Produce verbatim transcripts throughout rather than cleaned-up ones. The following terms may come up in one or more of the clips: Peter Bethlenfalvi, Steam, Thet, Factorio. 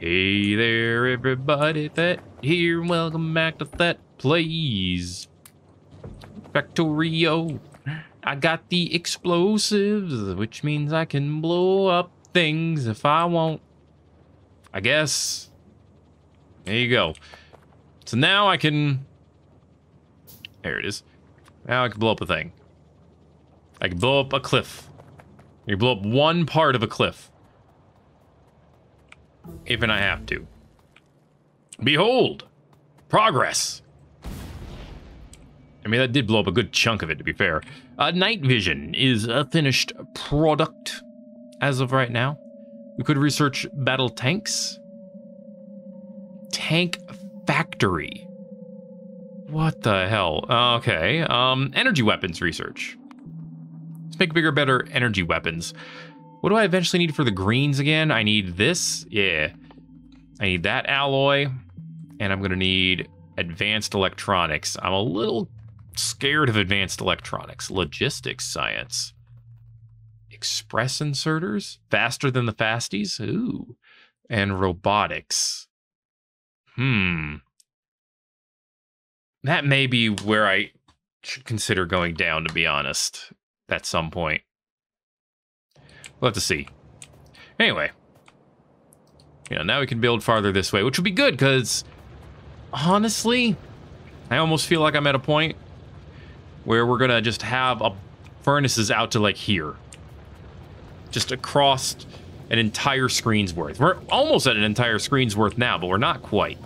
Hey there, everybody. Thet here. Welcome back to Thet Plays Factorio. I got the explosives, which means I can blow up things if I want. I guess. There you go. So now I can... There it is. Now I can blow up a thing. I can blow up a cliff. You blow up one part of a cliff. If and I have to. Behold! Progress! I mean, that did blow up a good chunk of it, to be fair. Uh, night vision is a finished product as of right now. We could research battle tanks. Tank factory. What the hell? Okay. Um, energy weapons research. Let's make bigger, better energy weapons. What do I eventually need for the greens again? I need this. Yeah. I need that alloy. And I'm going to need advanced electronics. I'm a little scared of advanced electronics. Logistics science. Express inserters. Faster than the fasties. Ooh. And robotics. Hmm. That may be where I should consider going down, to be honest. At some point. We'll have to see. Anyway. You know, now we can build farther this way, which would be good, because honestly, I almost feel like I'm at a point where we're gonna just have a furnaces out to like here. Just across an entire screen's worth. We're almost at an entire screen's worth now, but we're not quite.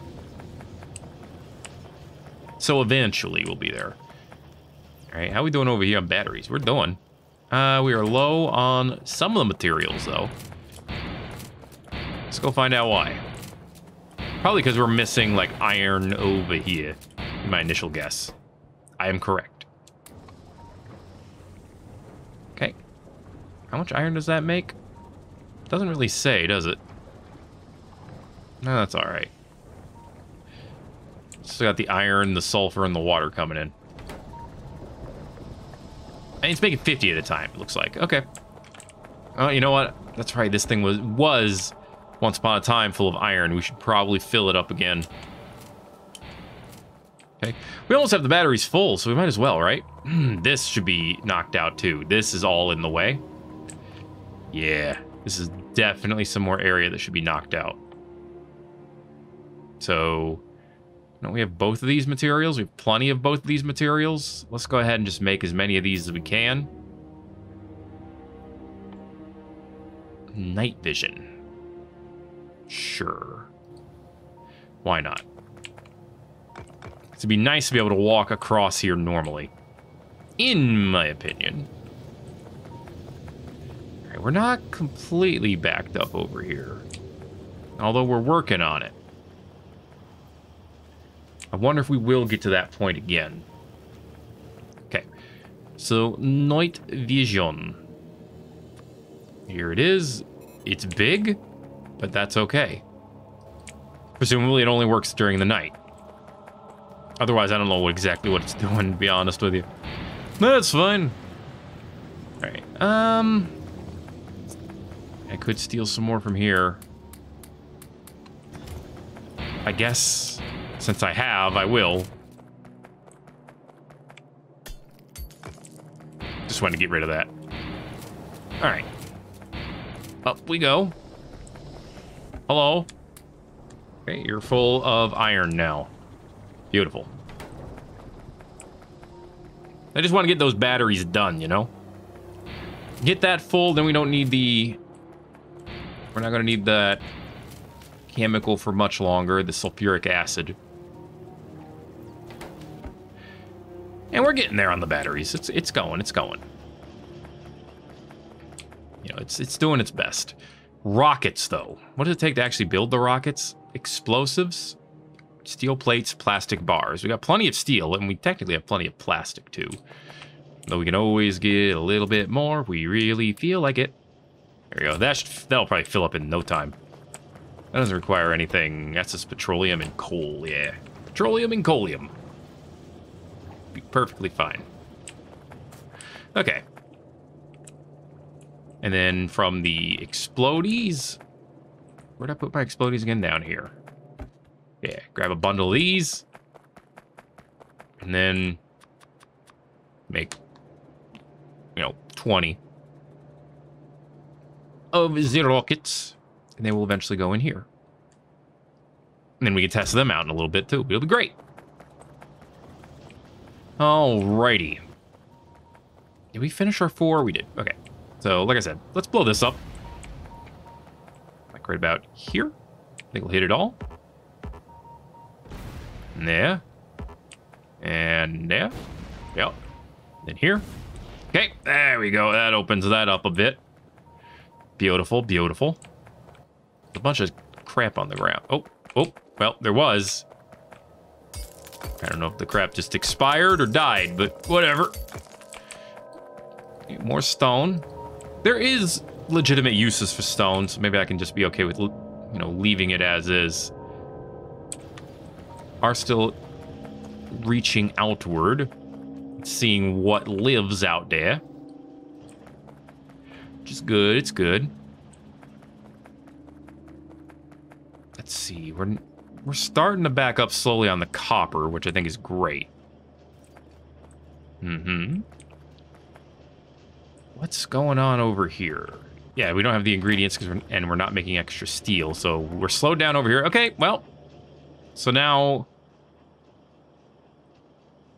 So eventually we'll be there. All right, how are we doing over here on batteries? We're doing. Uh, we are low on some of the materials, though. Let's go find out why. Probably because we're missing, like, iron over here, in my initial guess. I am correct. Okay. How much iron does that make? Doesn't really say, does it? No, that's all right. Still got the iron, the sulfur, and the water coming in. And it's making fifty at a time, it looks like. Okay. Oh, you know what? That's right. This thing was was once upon a time full of iron. We should probably fill it up again. Okay. We almost have the batteries full, so we might as well, right? This should be knocked out too. This is all in the way. Yeah. This is definitely some more area that should be knocked out. So, don't we have both of these materials? We have plenty of both of these materials. Let's go ahead and just make as many of these as we can. Night vision. Sure. Why not? It'd be nice to be able to walk across here normally. In my opinion. All right, we're not completely backed up over here. Although we're working on it. I wonder if we will get to that point again. Okay. So, night vision. Here it is. It's big, but that's okay. Presumably it only works during the night. Otherwise, I don't know exactly what it's doing, to be honest with you. That's fine. Alright. Um, I could steal some more from here. I guess... Since I have, I will. Just wanted to get rid of that. Alright. Up we go. Hello. Okay, you're full of iron now. Beautiful. I just want to get those batteries done, you know? Get that full, then we don't need the... We're not going to need that chemical for much longer, the sulfuric acid. And we're getting there on the batteries. It's it's going, it's going. You know, it's it's doing its best. Rockets, though. What does it take to actually build the rockets? Explosives, steel plates, plastic bars. We got plenty of steel, and we technically have plenty of plastic too. Though we can always get a little bit more if we really feel like it. There we go. That should, that'll probably fill up in no time. That doesn't require anything. That's just petroleum and coal. Yeah, petroleum and coalium. Be perfectly fine. Okay. And then from the explodies, Where'd I put my explodies again? Down here. Yeah, grab a bundle of these. And then make, you know, twenty of the rockets. And they will eventually go in here. And then we can test them out in a little bit, too. It'll be great. Alrighty. Did we finish our four? We did. Okay. So, like I said, let's blow this up. Like right about here. I think we'll hit it all. There. And there. Yep. Then here. Okay. There we go. That opens that up a bit. Beautiful. Beautiful. A bunch of crap on the ground. Oh. Oh. Well, there was. I don't know if the crap just expired or died, but whatever. Need more stone. There is legitimate uses for stone, so maybe I can just be okay with, you know, leaving it as is. Are still reaching outward, seeing what lives out there. Which is good, it's good. Let's see, we're... We're starting to back up slowly on the copper, which I think is great. Mm-hmm. What's going on over here? Yeah, we don't have the ingredients, cause we're, and we're not making extra steel, so we're slowed down over here. Okay, well, so now...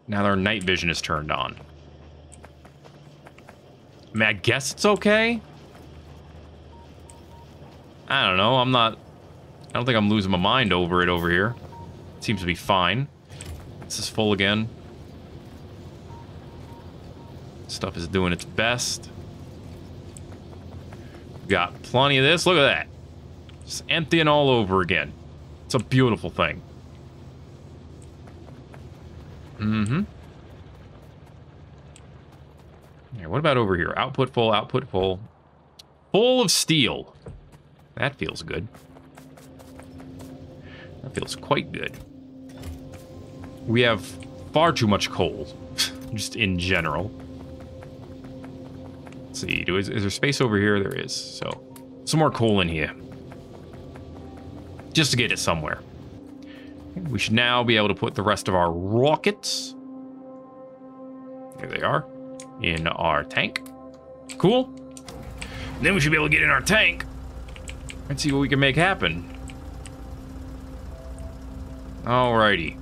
Now our night vision is turned on. I mean, I guess it's okay? I don't know, I'm not... I don't think I'm losing my mind over it over here. It seems to be fine. This is full again. Stuff is doing its best. Got plenty of this. Look at that. Just emptying all over again. It's a beautiful thing. Mm-hmm. Yeah, what about over here? Output full, output full. Full of steel. That feels good. That feels quite good. We have far too much coal, just in general. Let's see, do, is, is there space over here? There is, so. Some more coal in here. Just to get it somewhere. We should now be able to put the rest of our rockets. Here they are, in our tank. Cool. And then we should be able to get in our tank and see what we can make happen. Alrighty.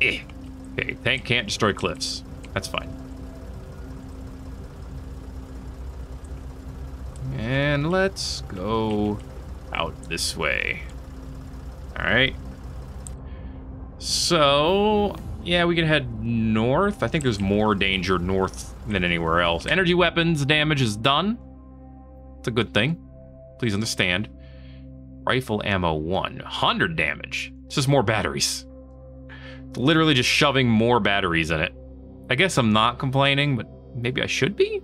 Eh. Okay, tank can't destroy cliffs. That's fine. And let's go out this way. Alright. So, yeah, we can head north. I think there's more danger north than anywhere else. Energy weapons damage is done. It's a good thing. Please understand. Rifle ammo one. one hundred damage. It's just more batteries. It's literally just shoving more batteries in it. I guess I'm not complaining, but maybe I should be?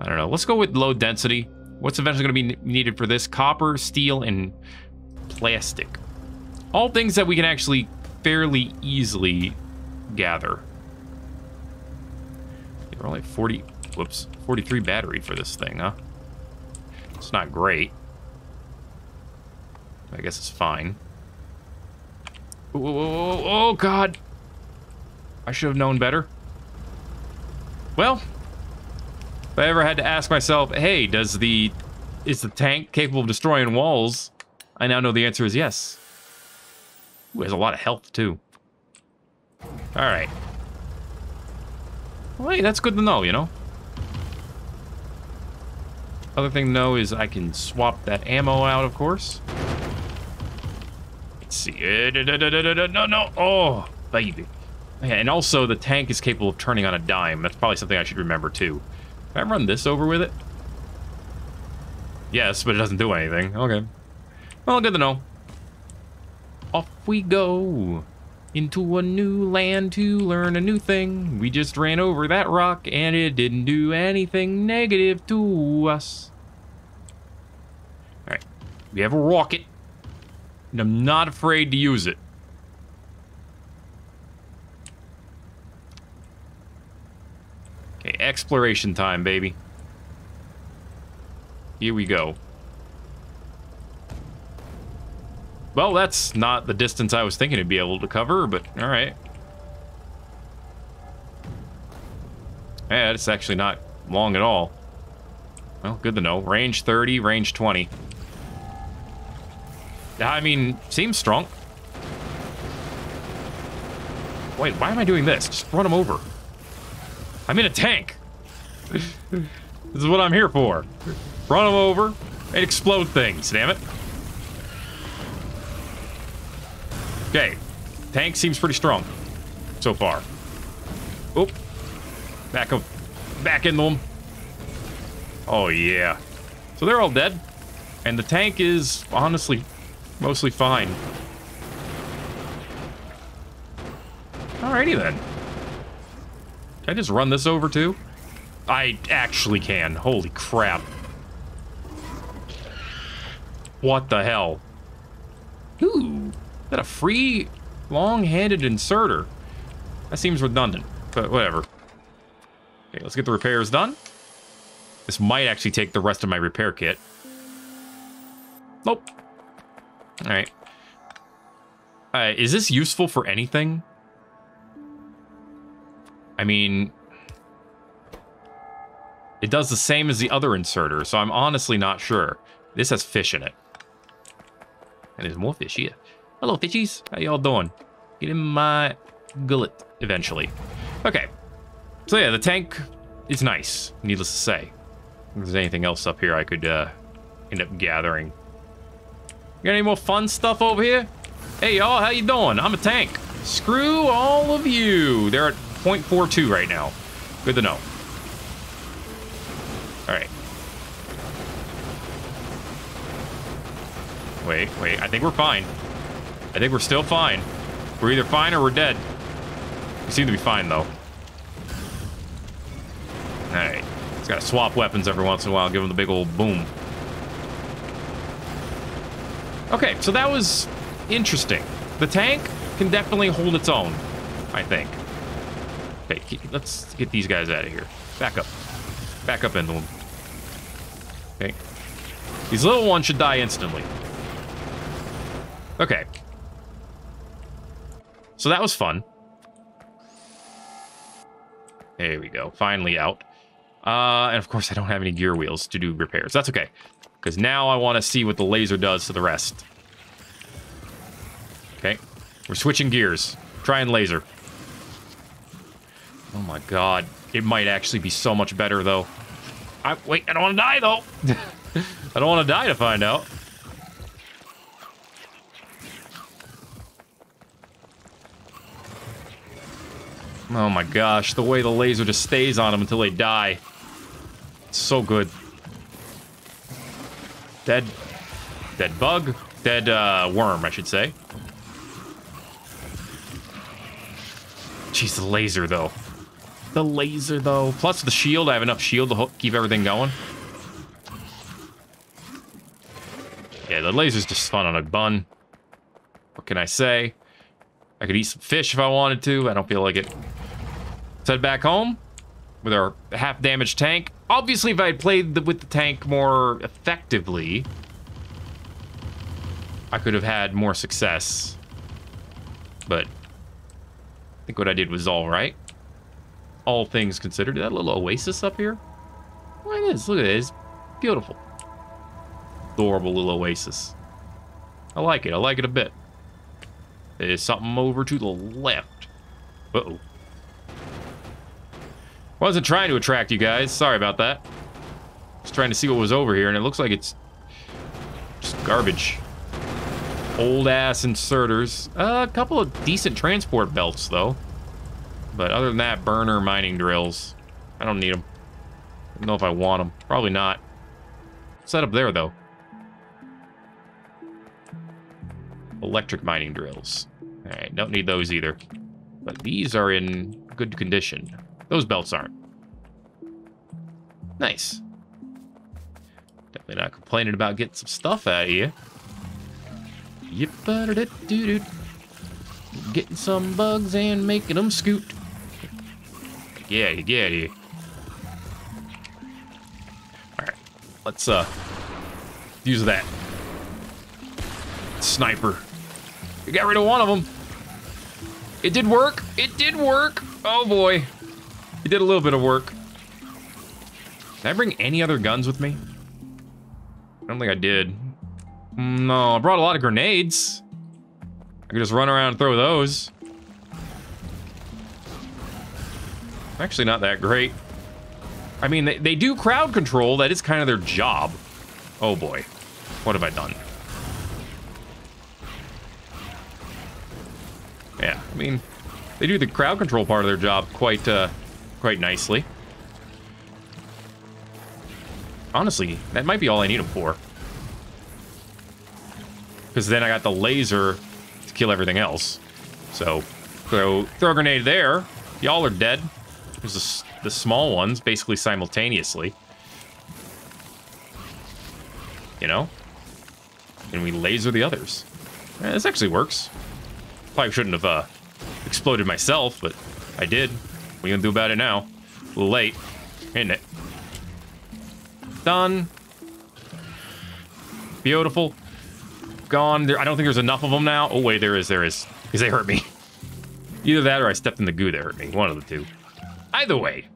I don't know. Let's go with low density. What's eventually going to be needed for this? Copper, steel, and plastic. All things that we can actually fairly easily gather. There are only forty... Whoops. forty-three battery for this thing, huh? It's not great. I guess it's fine. Oh, oh, oh, oh, God. I should have known better. Well, if I ever had to ask myself, hey, does the, is the tank capable of destroying walls? I now know the answer is yes. Ooh, has a lot of health, too. All right. Well, hey, that's good to know, you know? Other thing to know is I can swap that ammo out, of course. See, no, no, oh, baby. Okay, and also the tank is capable of turning on a dime. That's probably something I should remember too. Can I run this over with it? Yes, but it doesn't do anything. Okay. Well, good to know. Off we go into a new land to learn a new thing. We just ran over that rock and it didn't do anything negative to us. All right, we have a rocket. And I'm not afraid to use it. Okay, exploration time, baby. Here we go. Well, that's not the distance I was thinking it'd be able to cover, but all right. Yeah, it's actually not long at all. Well, good to know. Range thirty, range twenty. I mean, seems strong. Wait, why am I doing this? Just run him over. I'm in a tank. This is what I'm here for. Run him over and explode things, damn it. Okay. Tank seems pretty strong so far. Oop. Back up. Back into them. Oh, yeah. So they're all dead. And the tank is, honestly, mostly fine. Alrighty, then. Can I just run this over, too? I actually can. Holy crap. What the hell? Ooh. Is that a free, long-handed inserter? That seems redundant, but whatever. Okay, let's get the repairs done. This might actually take the rest of my repair kit. Nope. All right. Uh, is this useful for anything? I mean, it does the same as the other inserter, so I'm honestly not sure. This has fish in it. And there's more fish here. Hello, fishies. How y'all doing? Get in my gullet eventually. Okay. So yeah, the tank is nice, needless to say. If there's anything else up here I could uh, end up gathering. You got any more fun stuff over here? Hey y'all, how you doing? I'm a tank. Screw all of you. They're at point four two right now. Good to know. All right. Wait, wait, I think we're fine. I think we're still fine. We're either fine or we're dead. We seem to be fine though. Alright, it's got to swap weapons every once in a while, give him the big old boom. Okay, so that was interesting. The tank can definitely hold its own, I think. Okay, let's get these guys out of here. Back up. Back up into them. Okay. These little ones should die instantly. Okay. So that was fun. There we go. Finally out. Uh, and of course, I don't have any gear wheels to do repairs. That's okay, because now I want to see what the laser does to the rest. Okay, we're switching gears. Trying laser. Oh my god, it might actually be so much better though. I wait, I don't want to die though. I don't want to die to find out. Oh my gosh, the way the laser just stays on them until they die. It's so good. Dead. Dead bug. Dead uh, worm, I should say. Jeez, the laser, though. The laser, though. Plus the shield. I have enough shield to keep everything going. Yeah, the laser's just fun on a bun. What can I say? I could eat some fish if I wanted to. I don't feel like it. Head back home with our half-damaged tank. Obviously, if I had played the, with the tank more effectively, I could have had more success. But I think what I did was all right. All things considered. That little oasis up here? Look at this. Look at this. Beautiful. Adorable little oasis. I like it. I like it a bit. There's something over to the left. Uh-oh. Wasn't trying to attract you guys. Sorry about that. Just trying to see what was over here, and it looks like it's just garbage. Old ass inserters. Uh, a couple of decent transport belts, though. But other than that, burner mining drills. I don't need them. I don't know if I want them. Probably not. What's that up there, though? Electric mining drills. All right, don't need those either. But these are in good condition. Those belts aren't. Nice. Definitely not complaining about getting some stuff out of you. Yep, doo-doo. Getting some bugs and making them scoot. Yeah, you get it. All right, let's uh use that. sniper. We got rid of one of them. It did work. It did work. Oh boy. It did a little bit of work. Did I bring any other guns with me? I don't think I did. No, I brought a lot of grenades. I could just run around and throw those. Actually not that great. I mean, they, they do crowd control. That is kind of their job. Oh boy. What have I done? Yeah, I mean, they do the crowd control part of their job quite, uh, quite nicely. Honestly, that might be all I need them for. Because then I got the laser to kill everything else. So, throw, throw a grenade there. Y'all are dead. There's the, the small ones, basically simultaneously. You know? And we laser the others. Eh, this actually works. Probably shouldn't have uh, exploded myself, but I did. What are you gonna do about it now? A little late, isn't it? Done. Beautiful. Gone. There, I don't think there's enough of them now. Oh, wait, there is, there is. Because they hurt me. Either that or I stepped in the goo that hurt me. One of the two. Either way,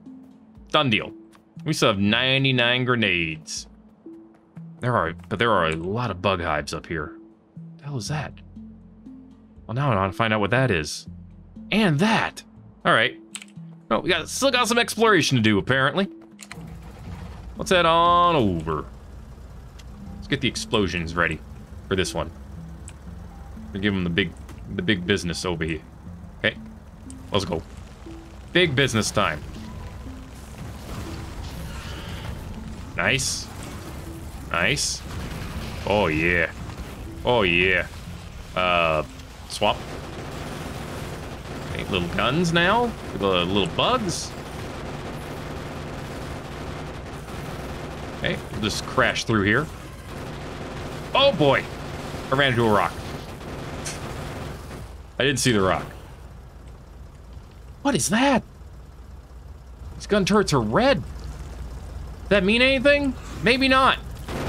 done deal. We still have ninety-nine grenades. There are, but there are a lot of bug hives up here. What the hell is that? Well, now I want to find out what that is. And that. All right. Oh, we got still got some exploration to do, apparently. Let's head on over. Let's get the explosions ready for this one. We'll give them the big, the big business over here. Okay, let's go. Big business time. Nice. Nice. Oh, yeah. Oh, yeah. Uh, swap. Okay, little guns now. Little, little bugs. Okay, we'll just crash through here. Oh, boy. I ran into a rock. I didn't see the rock. What is that? These gun turrets are red. Does that mean anything? Maybe not.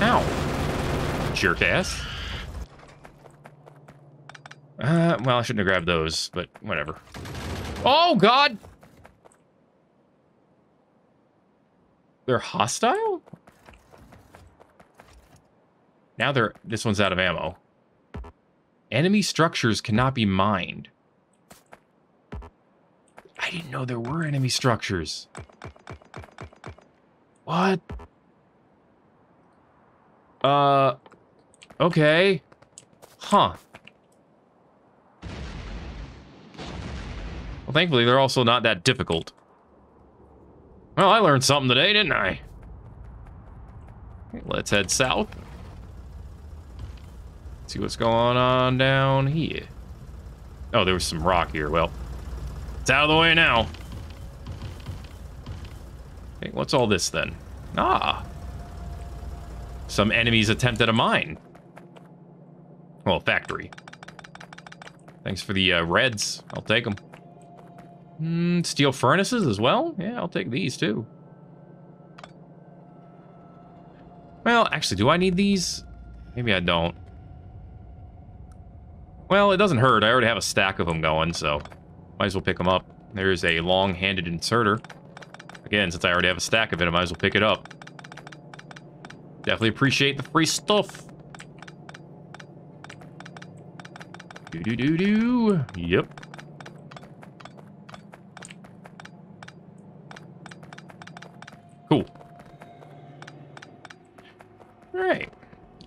Ow. Jerk ass. Uh, well, I shouldn't have grabbed those, but whatever. Oh, God! They're hostile? Now they're... This one's out of ammo. Enemy structures cannot be mined. I didn't know there were enemy structures. What? Uh, okay. Huh. Well, thankfully, they're also not that difficult. Well, I learned something today, didn't I? Let's head south. See what's going on down here. Oh, there was some rock here. Well, it's out of the way now. Hey, what's all this then? Ah. Some enemies attempted a mine. Well, factory. Thanks for the uh, reds. I'll take them. Mm, steel furnaces as well? Yeah, I'll take these too. Well, actually, do I need these? Maybe I don't. Well, it doesn't hurt. I already have a stack of them going, so might as well pick them up. There's a long-handed inserter. Again, since I already have a stack of it, I might as well pick it up. Definitely appreciate the free stuff. Do-do-do-do. Yep. Cool. All right.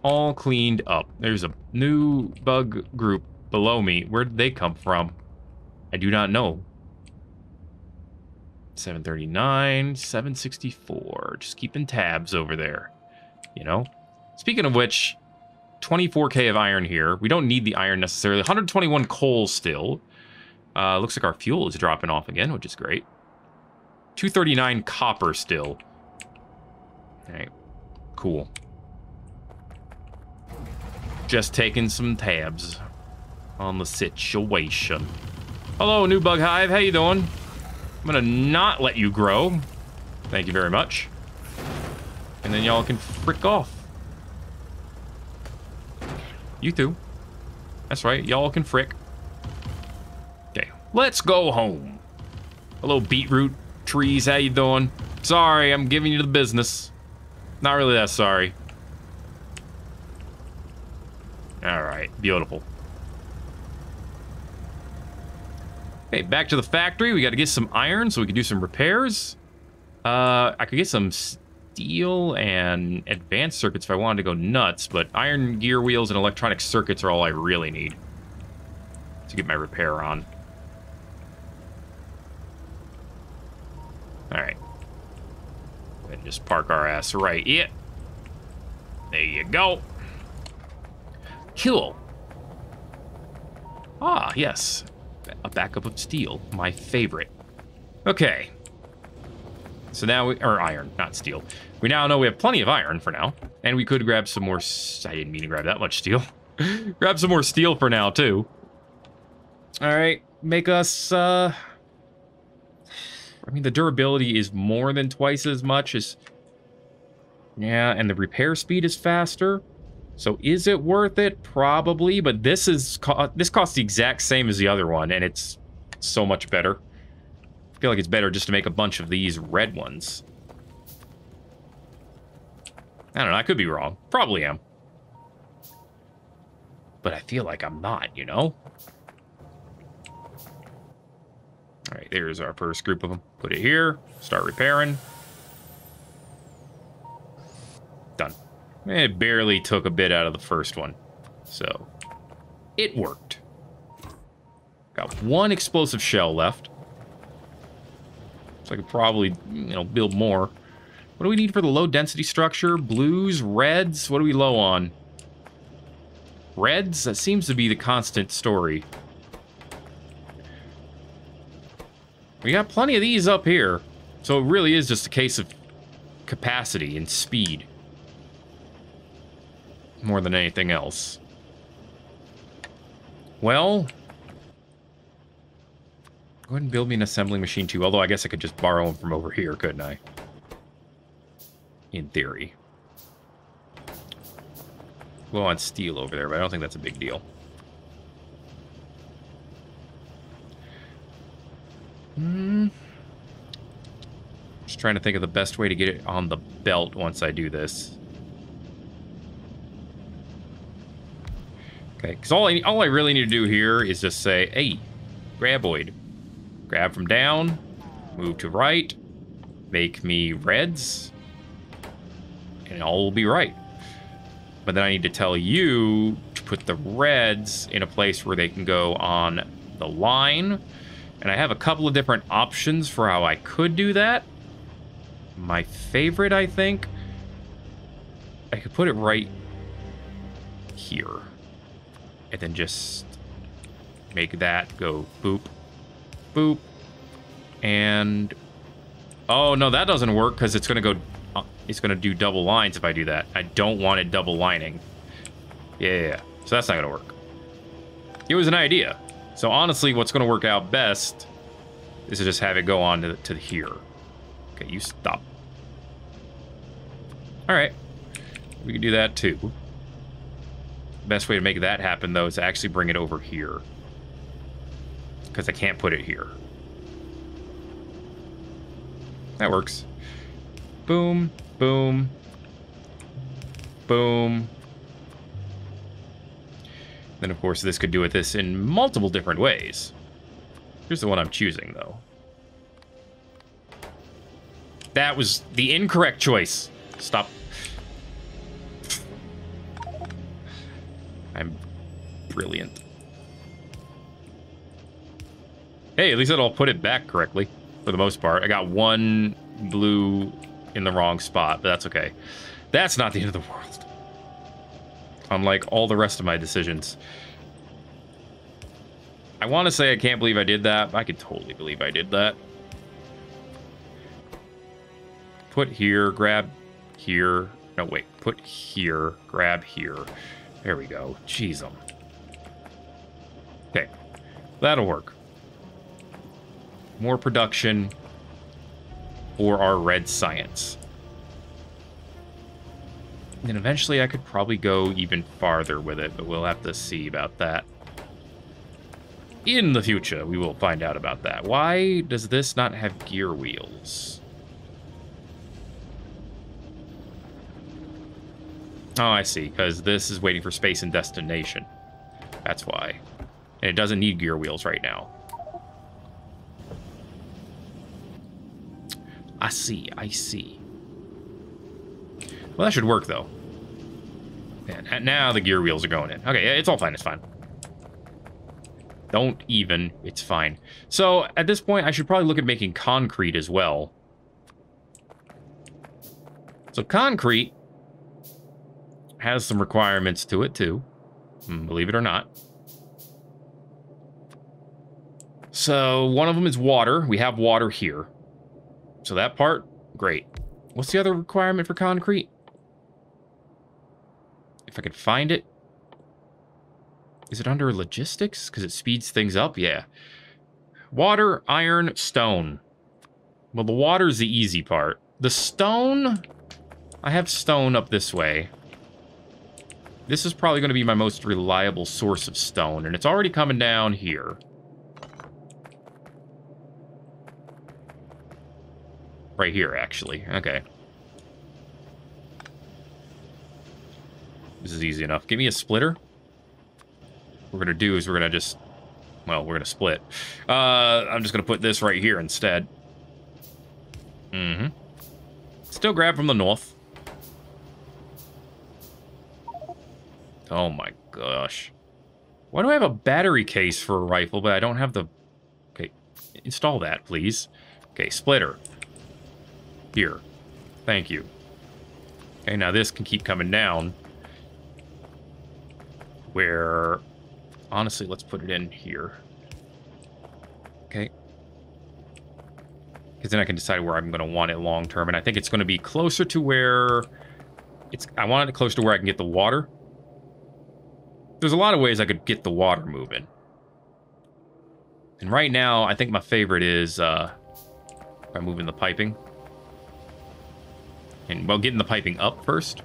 All cleaned up. There's a new bug group below me. Where did they come from? I do not know. seven thirty-nine, seven sixty-four. Just keeping tabs over there. You know? Speaking of which, twenty-four K of iron here. We don't need the iron necessarily. one hundred twenty-one coal still. Uh, looks like our fuel is dropping off again, which is great. two thirty-nine copper still. All right. Cool. Just taking some tabs on the situation. Hello, new bug hive. How you doing? I'm gonna not let you grow. Thank you very much. And then y'all can frick off. You two. That's right, y'all can frick. Okay, let's go home. Hello, beetroot trees, how you doing? Sorry, I'm giving you the business. Not really that sorry. All right, beautiful. Okay, back to the factory. We got to get some iron so we can do some repairs. Uh, I could get some steel and advanced circuits if I wanted to go nuts, but iron gear wheels and electronic circuits are all I really need to get my repair on. All right. Go ahead and just park our ass right here. There you go. Cool. Ah, yes. A backup of steel, my favorite. Okay. So now we, or iron, not steel. We now know we have plenty of iron for now. And we could grab some more, I didn't mean to grab that much steel. Grab some more steel for now too. All right, make us, uh, I mean, the durability is more than twice as much as, yeah, and the repair speed is faster. So is it worth it? Probably, but this is, this costs the exact same as the other one, and it's so much better. I feel like it's better just to make a bunch of these red ones. I don't know, I could be wrong. Probably am. But I feel like I'm not, you know? All right, there's our first group of them. Put it here, start repairing. Done. It barely took a bit out of the first one, so it worked. Got one explosive shell left, so I could probably, you know, build more. What do we need for the low density structure? Blues, reds, what are we low on? Reds, that seems to be the constant story. We got plenty of these up here, so it really is just a case of capacity and speed. More than anything else. Well, go ahead and build me an assembling machine too, although I guess I could just borrow them from over here, couldn't I? In theory. Low on steel over there, but I don't think that's a big deal. Hmm. Just trying to think of the best way to get it on the belt once I do this. Okay, because all I, all I really need to do here is just say, hey, graboid. Grab from down, move to right, make me reds, and all will be right. But then I need to tell you to put the reds in a place where they can go on the line. And I have a couple of different options for how I could do that. My favorite, I think, I could put it right here. And then just make that go boop, boop. And, oh no, that doesn't work because it's gonna go, it's gonna do double lines if I do that. I don't want it double lining. Yeah, so that's not gonna work. It was an idea. So honestly, what's gonna work out best is to just have it go on to, to here. Okay, you stop. All right, we can do that too. Best way to make that happen though is to actually bring it over here, because I can't put it here. That works. Boom, boom, boom. Then of course this could do with this in multiple different ways. Here's the one I'm choosing though. That was the incorrect choice. Stop. I'm brilliant. Hey, at least it'll put it back correctly for the most part. I got one blue in the wrong spot, but that's okay. That's not the end of the world. Unlike all the rest of my decisions. I want to say I can't believe I did that, but I could totally believe I did that. Put here, grab here. No, wait. Put here, grab here. There we go. Jeez. Um. Okay. That'll work. More production for our red science. And then eventually I could probably go even farther with it, but we'll have to see about that. in the future, we will find out about that. Why does this not have gear wheels? Oh, I see, because this is waiting for space and destination. That's why. And it doesn't need gear wheels right now. I see, I see. Well, that should work, though. And now the gear wheels are going in. Okay, it's all fine, it's fine. Don't even, it's fine. So, at this point, I should probably look at making concrete as well. So, concrete has some requirements to it, too. Believe it or not. So, one of them is water. We have water here. So, that part, great. What's the other requirement for concrete? If I could find it. Is it under logistics? Because it speeds things up? Yeah. Water, iron, stone. Well, the water's the easy part. The stone... I have stone up this way. This is probably going to be my most reliable source of stone. And it's already coming down here. Right here, actually. Okay. This is easy enough. Give me a splitter. What we're going to do is we're going to just... Well, we're going to split. Uh, I'm just going to put this right here instead. Mm-hmm. Still grab from the north. Oh, my gosh. Why do I have a battery case for a rifle, but I don't have the... Okay, install that, please. Okay, splitter. Here. Thank you. Okay, now this can keep coming down. Where, honestly, let's put it in here. Okay. Because then I can decide where I'm going to want it long term. And I think it's going to be closer to where... it's. I want it closer to where I can get the water. There's a lot of ways I could get the water moving. And right now, I think my favorite is... Uh, by moving the piping. And, well, getting the piping up first.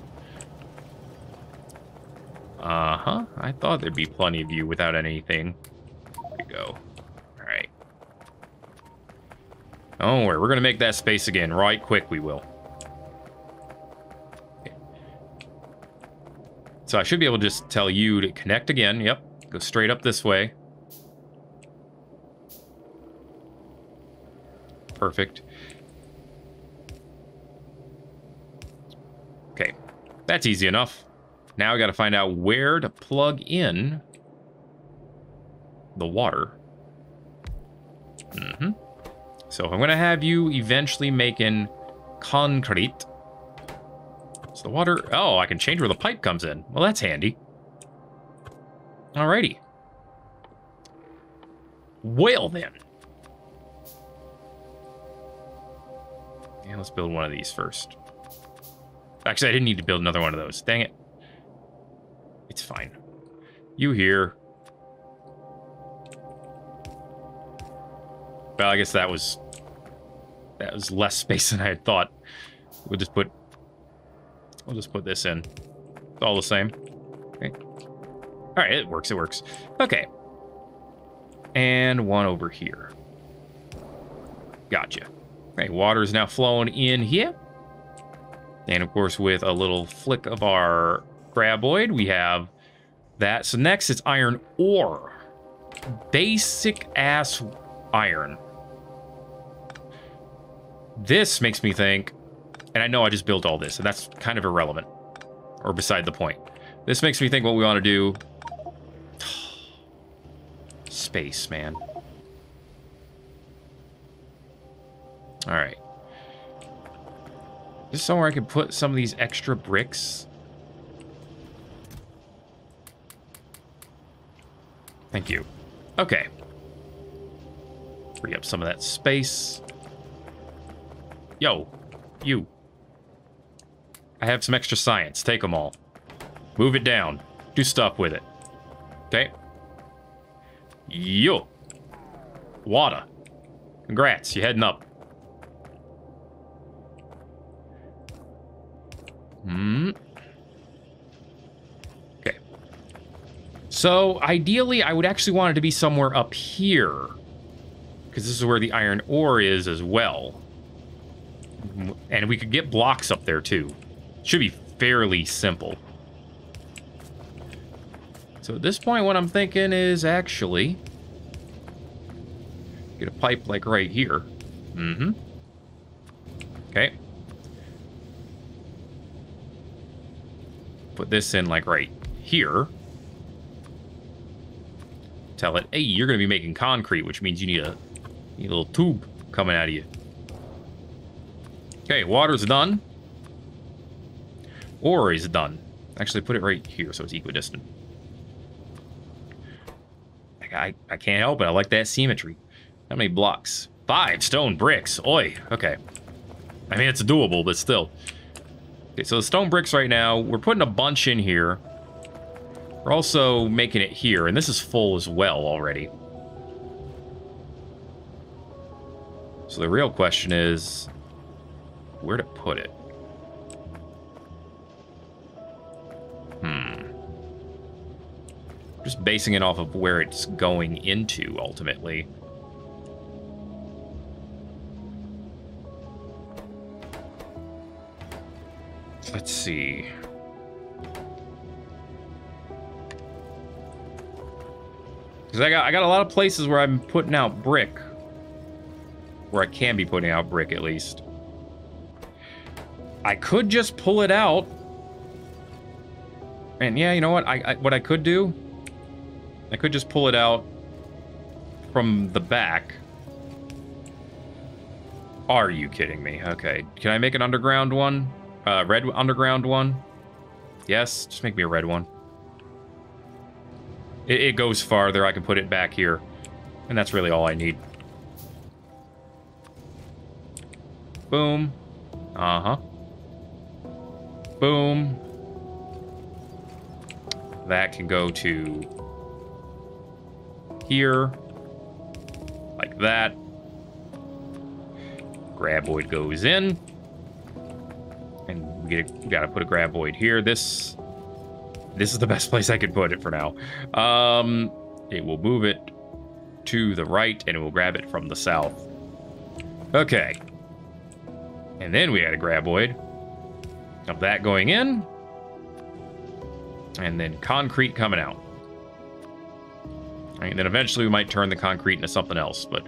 Uh-huh. I thought there'd be plenty of you without anything. There we go. All right. Don't worry. We're going to make that space again. Right quick, we will. Okay. So I should be able to just tell you to connect again. Yep. Go straight up this way. Perfect. Okay. That's easy enough. Now we got to find out where to plug in the water. Mm-hmm. So I'm going to have you eventually making concrete. So the water... Oh, I can change where the pipe comes in. Well, that's handy. Alrighty. Well, then. Yeah, let's build one of these first. Actually, I didn't need to build another one of those. Dang it. It's fine. You here. Well, I guess that was... That was less space than I had thought. We'll just put... We'll just put this in. It's all the same. Okay. Alright, it works, it works. Okay. And one over here. Gotcha. Okay, water is now flowing in here. And, of course, with a little flick of our... Graboid, we have that. So next it's iron ore. Basic ass iron. This makes me think, and I know I just built all this, and that's kind of irrelevant or beside the point. This makes me think what we want to do. Space, man. All right. Is there somewhere I can put some of these extra bricks? Thank you. Okay. Free up some of that space. Yo, you. I have some extra science. Take them all. Move it down. Do stuff with it. Okay. Yo. Water. Congrats. You're heading up. Hmm. So ideally, I would actually want it to be somewhere up here, because this is where the iron ore is as well. And we could get blocks up there too. Should be fairly simple. So at this point, what I'm thinking is actually get a pipe like right here. Mm-hmm. Okay. Put this in like right here. Tell it, hey, you're going to be making concrete, which means you need a, you need a little tube coming out of you. Okay, water's done. Ore is done. Actually, put it right here so it's equidistant. I, I can't help it. I like that symmetry. How many blocks? Five stone bricks. Oi. Okay. I mean, it's doable, but still. Okay, so the stone bricks right now, we're putting a bunch in here. We're also making it here, and this is full as well already. So the real question is where to put it. Hmm. Just basing it off of where it's going into, ultimately. Let's see. Because I got, I got a lot of places where I'm putting out brick. Where I can be putting out brick, at least. I could just pull it out. And yeah, you know what? I, I what I could do... I could just pull it out from the back. Are you kidding me? Okay. Can I make an underground one? Uh, red underground one? Yes. Just make me a red one. It, it goes farther. I can put it back here. And that's really all I need. Boom. Uh-huh. Boom. That can go to... here, like that. Graboid goes in, and we get a, we gotta put a graboid here. This, this is the best place I could put it for now. Um, it will move it to the right, and it will grab it from the south. Okay, and then we had a graboid of that going in, and then concrete coming out. And then eventually we might turn the concrete into something else, but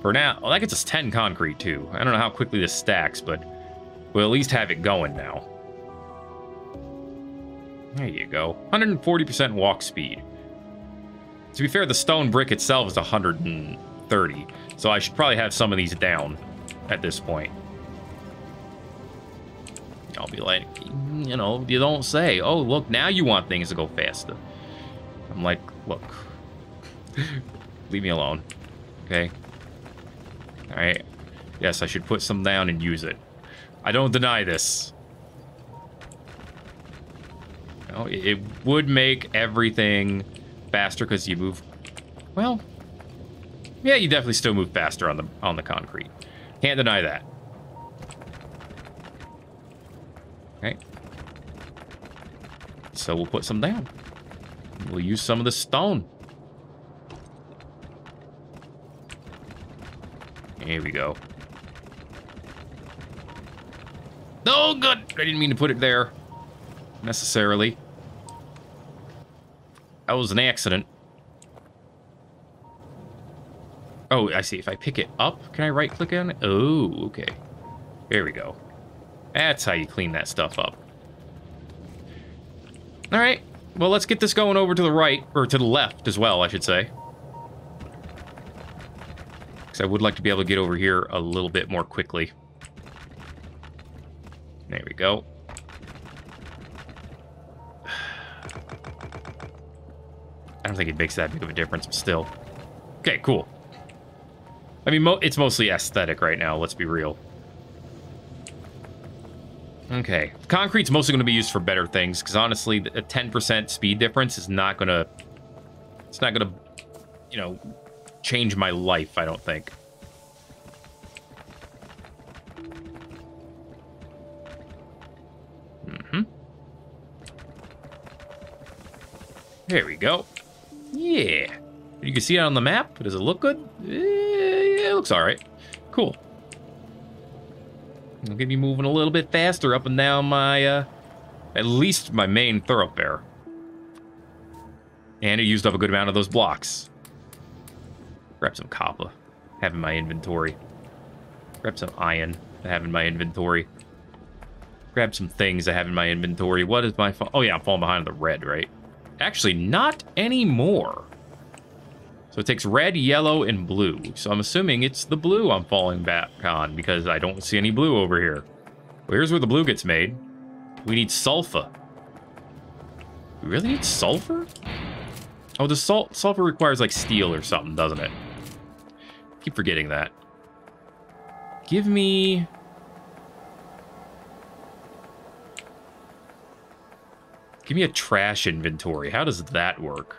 for now... well, that gets us ten concrete, too. I don't know how quickly this stacks, but we'll at least have it going now. There you go. one hundred forty percent walk speed. To be fair, the stone brick itself is one hundred thirty, so I should probably have some of these down at this point. I'll be like, you know, you don't say, oh, look, now you want things to go faster. I'm like, look... leave me alone. Okay. Alright. Yes, I should put some down and use it. I don't deny this. No, it would make everything faster because you move... well... yeah, you definitely still move faster on the, on the concrete. Can't deny that. Okay. So we'll put some down. We'll use some of the stone. Here we go. Oh, good! I didn't mean to put it there. Necessarily. That was an accident. Oh, I see. If I pick it up, can I right-click on it? Oh, okay. Here we go. That's how you clean that stuff up. Alright. Well, let's get this going over to the right, or to the left as well, I should say. I would like to be able to get over here a little bit more quickly. There we go. I don't think it makes that big of a difference, but still. Okay, cool. I mean, mo it's mostly aesthetic right now, let's be real. Okay. Concrete's mostly going to be used for better things, because honestly, a ten percent speed difference is not going to... it's not going to, you know... change my life, I don't think. Mm-hmm. There we go. Yeah. You can see it on the map. Does it look good? Yeah, it looks all right. Cool. I'm gonna be moving a little bit faster up and down my, uh, at least my main thoroughfare. And it used up a good amount of those blocks. Grab some copper, have in my inventory. Grab some iron, I have in my inventory. Grab some things I have in my inventory. What is my, oh yeah, I'm falling behind on the red, right? Actually, not anymore. So it takes red, yellow, and blue. So I'm assuming it's the blue I'm falling back on because I don't see any blue over here. Well, here's where the blue gets made. We need sulfur. We really need sulfur? Oh, the salt sulfur requires like steel or something, doesn't it? Keep forgetting that. Give me... Give me a trash inventory. How does that work?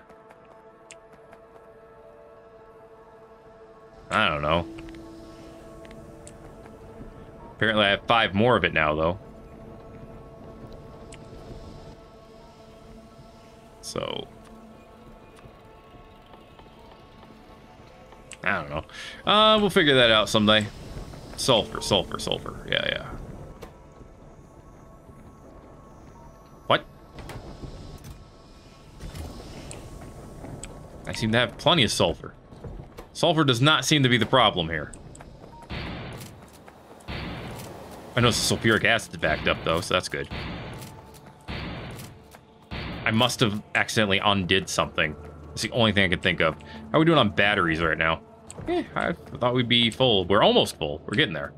I don't know. Apparently I have five more of it now, though. So. I don't know. Uh, we'll figure that out someday. Sulfur, sulfur, sulfur. Yeah, yeah. What? I seem to have plenty of sulfur. Sulfur does not seem to be the problem here. I know sulfuric acid is backed up, though, so that's good. I must have accidentally undid something. It's the only thing I could think of. How are we doing on batteries right now? Eh, I thought we'd be full. We're almost full. We're getting there.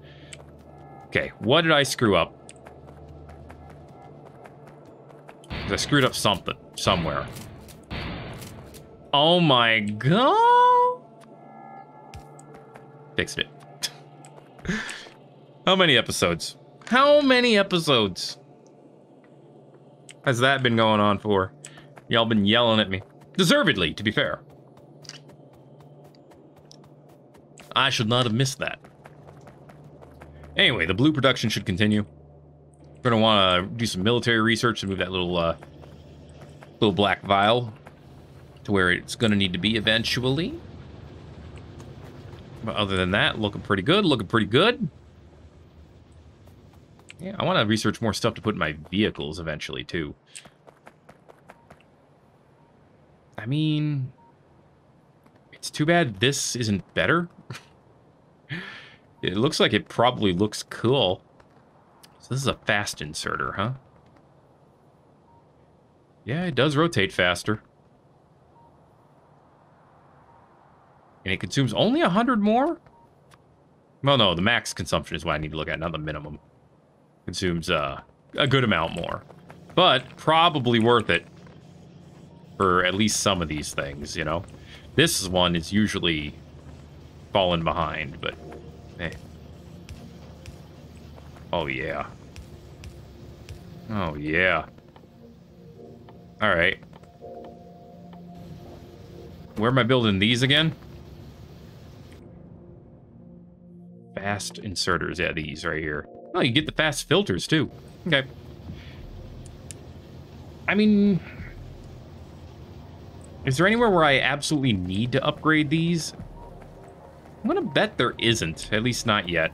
Okay, what did I screw up? I screwed up something somewhere. Oh my god! Fixed it. How many episodes? How many episodes has that been going on for? Y'all been yelling at me. Deservedly, to be fair. I should not have missed that. Anyway, the blue production should continue. We're gonna want to do some military research and move that little, uh, little black vial to where it's gonna need to be eventually. But other than that, looking pretty good, looking pretty good. Yeah, I want to research more stuff to put in my vehicles eventually, too. I mean, it's too bad this isn't better. It looks like it probably looks cool. So this is a fast inserter, huh? Yeah, it does rotate faster. And it consumes only one hundred more? Well, no, the max consumption is what I need to look at, not the minimum. Consumes uh, a good amount more. But probably worth it for at least some of these things, you know? This one is usually falling behind, but hey. Oh, yeah. Oh, yeah. All right. Where am I building these again? Fast inserters, yeah, these right here. Oh, you get the fast filters too. Okay. I mean, is there anywhere where I absolutely need to upgrade these? I'm gonna bet there isn't, at least not yet.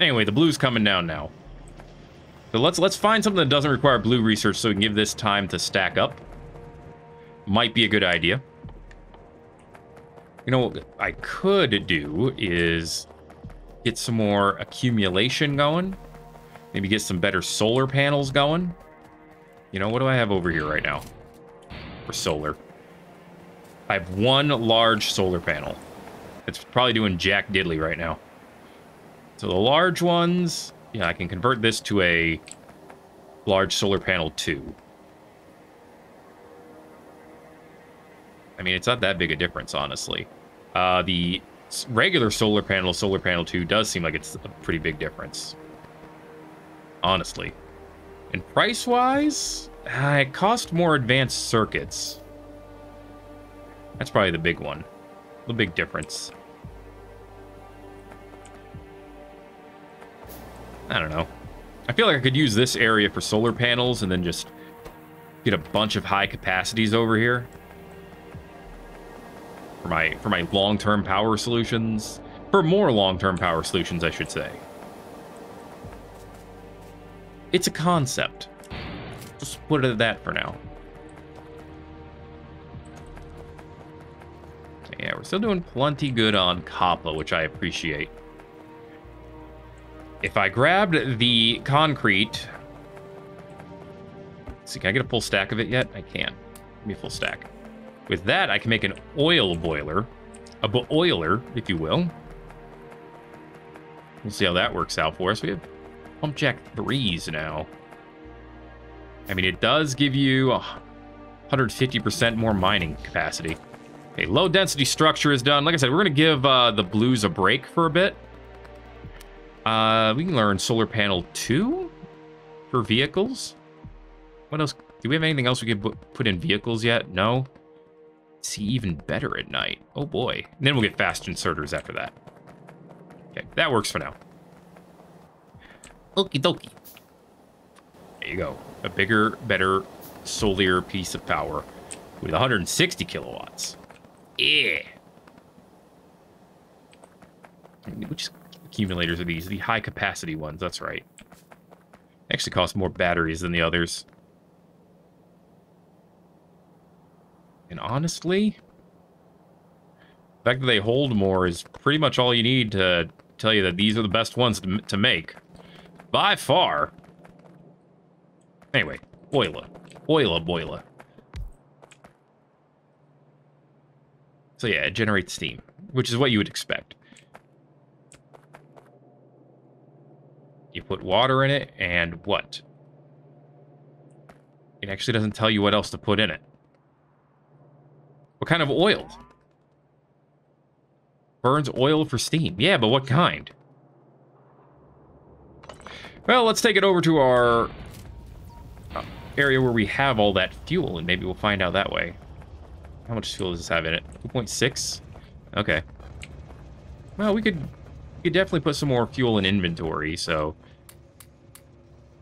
Anyway, the blue's coming down now. So let's let's find something that doesn't require blue research so we can give this time to stack up. Might be a good idea. You know, what I could do is get some more accumulation going. Maybe get some better solar panels going. You know, what do I have over here right now for solar? I have one large solar panel. It's probably doing jack diddly right now. So the large ones, yeah, I can convert this to a large solar panel too. I mean, it's not that big a difference, honestly. Uh, the regular solar panel, solar panel two, does seem like it's a pretty big difference. Honestly. And price-wise, uh, it costs more advanced circuits. That's probably the big one. The big difference. I don't know. I feel like I could use this area for solar panels and then just get a bunch of high capacities over here for my for my long-term power solutions, for more long-term power solutions, I should say. It's a concept. Just put it at that for now. Yeah, we're still doing plenty good on copper, which I appreciate. If I grabbed the concrete... Let's see, can I get a full stack of it yet? I can. Give me a full stack. With that, I can make an oil boiler. A boiler, if you will. We'll see how that works out for us. We have pump jack threes now. I mean, it does give you one hundred fifty percent more mining capacity. Okay, low density structure is done. Like I said, we're going to give uh, the blues a break for a bit. Uh, we can learn solar panel two for vehicles. What else? Do we have anything else we could put in vehicles yet? No. See, even better at night. Oh boy. And then we'll get fast inserters after that. Okay, that works for now. Okie dokie. There you go. A bigger, better, solar piece of power with one hundred sixty kilowatts. Yeah. Which accumulators are these? The high capacity ones, that's right. Actually cost more batteries than the others. And honestly, the fact that they hold more is pretty much all you need to tell you that these are the best ones to, to make. By far. Anyway, boiler. Boiler, boiler. So yeah, it generates steam, which is what you would expect. You put water in it, and what? It actually doesn't tell you what else to put in it. What kind of oil? Burns oil for steam. Yeah, but what kind? Well, let's take it over to our area where we have all that fuel, and maybe we'll find out that way. How much fuel does this have in it? two point six? Okay. Well, we could... You could definitely put some more fuel in inventory, so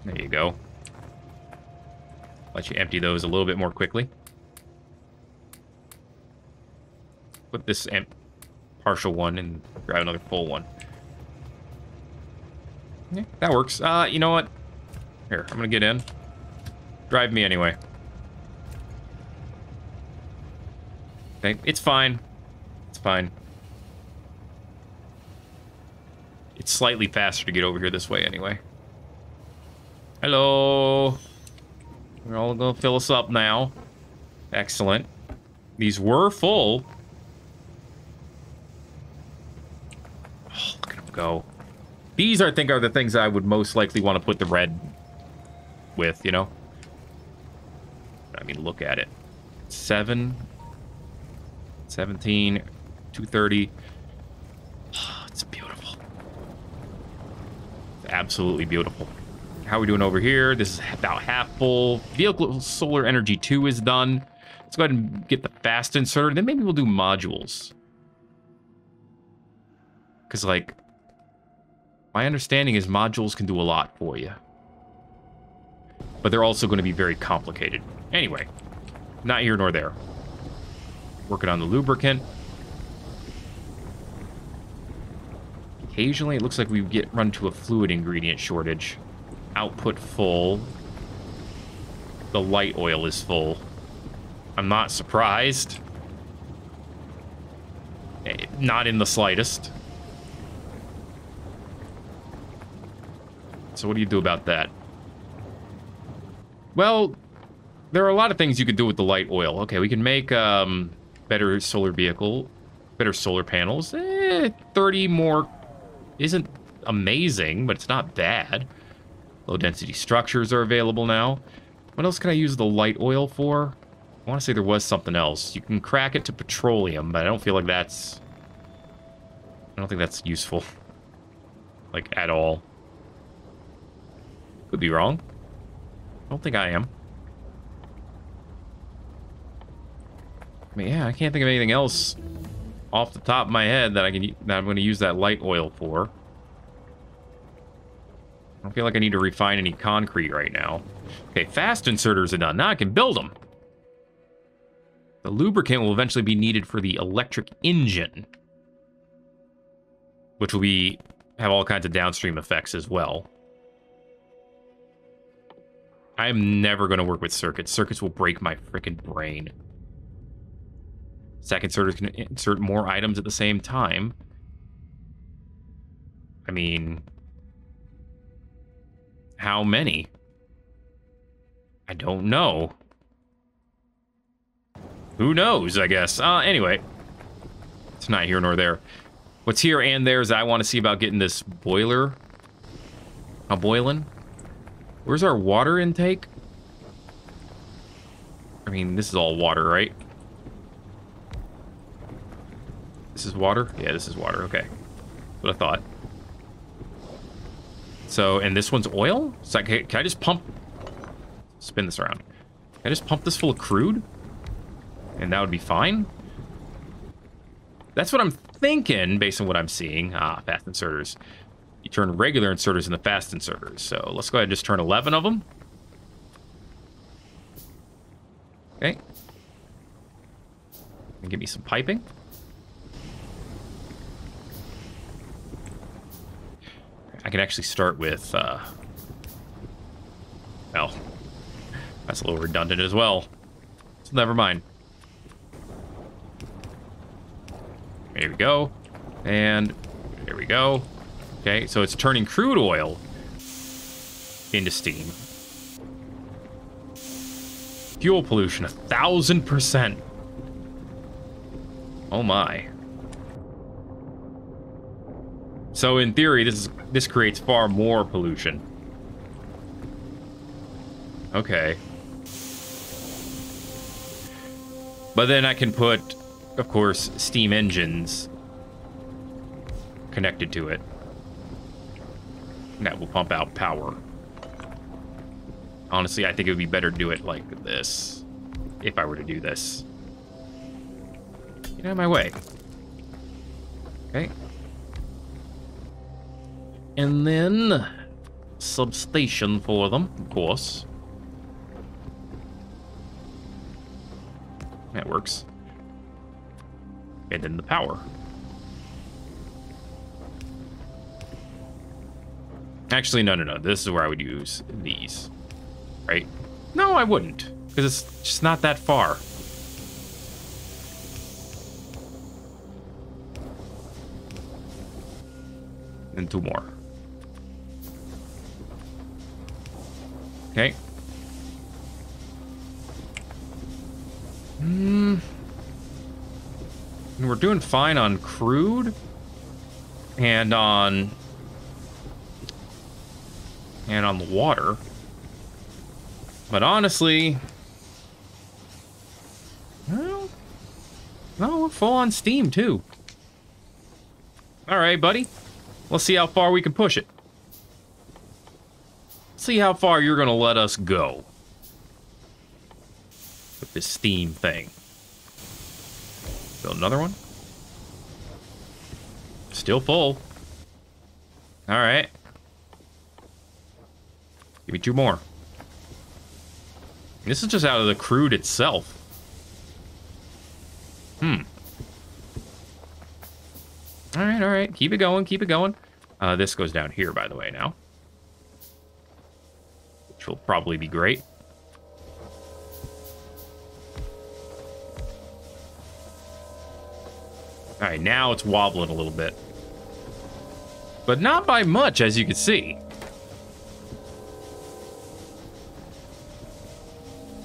there you go. Let you empty those a little bit more quickly. Put this amp partial one and grab another full one. Yeah, that works. Uh, you know what? Here, I'm gonna get in. Drive me anyway. Okay, it's fine. It's fine. It's slightly faster to get over here this way anyway. Hello. We're all gonna fill us up now. Excellent. These were full. Oh, look at them go. These, I think, are the things I would most likely want to put the red with, you know? I mean, look at it. seven, seventeen, two thirty. Absolutely beautiful. How are we doing over here? This is about half full. Vehicle solar energy two is done. Let's go ahead and get the fast inserter. Then maybe we'll do modules. Because, like, my understanding is modules can do a lot for you. But they're also going to be very complicated. Anyway, not here nor there. Working on the lubricant. Occasionally, it looks like we get run to a fluid ingredient shortage. Output full. The light oil is full. I'm not surprised. Not in the slightest. So what do you do about that? Well, there are a lot of things you could do with the light oil. Okay, we can make um, better solar vehicle, better solar panels. Eh, thirty more... Isn't amazing, but it's not bad. Low density structures are available now. What else can I use the light oil for? I want to say there was something else. You can crack it to petroleum, but I don't feel like that's... I don't think that's useful. Like, at all. Could be wrong. I don't think I am. I mean, yeah, I can't think of anything else off the top of my head that I can that I'm going to use that light oil for. I don't feel like I need to refine any concrete right now. Okay, fast inserters are done. Now I can build them. The lubricant will eventually be needed for the electric engine, which will be have all kinds of downstream effects as well. I'm never going to work with circuits. Circuits will break my freaking brain. Stack inserters can insert more items at the same time. I mean, how many? I don't know. Who knows, I guess. Uh, anyway, it's not here nor there. What's here and there is I want to see about getting this boiler. I'm boiling. Where's our water intake? I mean, this is all water, right? This is water? Yeah, this is water. Okay. What I thought. So, and this one's oil? So I, can I just pump... Spin this around. Can I just pump this full of crude? And that would be fine? That's what I'm thinking, based on what I'm seeing. Ah, fast inserters. You turn regular inserters into fast inserters. So let's go ahead and just turn eleven of them. Okay. And give me some piping. I can actually start with, uh, well, that's a little redundant as well. So never mind. There we go. And there we go. Okay, so it's turning crude oil into steam. Fuel pollution, a thousand percent. Oh my. So in theory, this is this creates far more pollution. Okay. But then I can put, of course, steam engines connected to it. That will pump out power. Honestly, I think it would be better to do it like this. If I were to do this. Get out of my way. Okay. And then substation for them, of course. That works. And then the power. Actually, no, no, no. This is where I would use these, right? No, I wouldn't, because it's just not that far. And two more. Okay. Hmm. We're doing fine on crude and on and on the water, but honestly, well, no, we're full on steam too. All right, buddy, let's see how far we can push it. Let's see how far you're gonna let us go with this steam thing. Build another one. Still full. All right. Give me two more. This is just out of the crude itself. Hmm. All right, all right. Keep it going, keep it going. Uh, this goes down here, by the way, now. Which will probably be great. All right, now it's wobbling a little bit. But not by much, as you can see.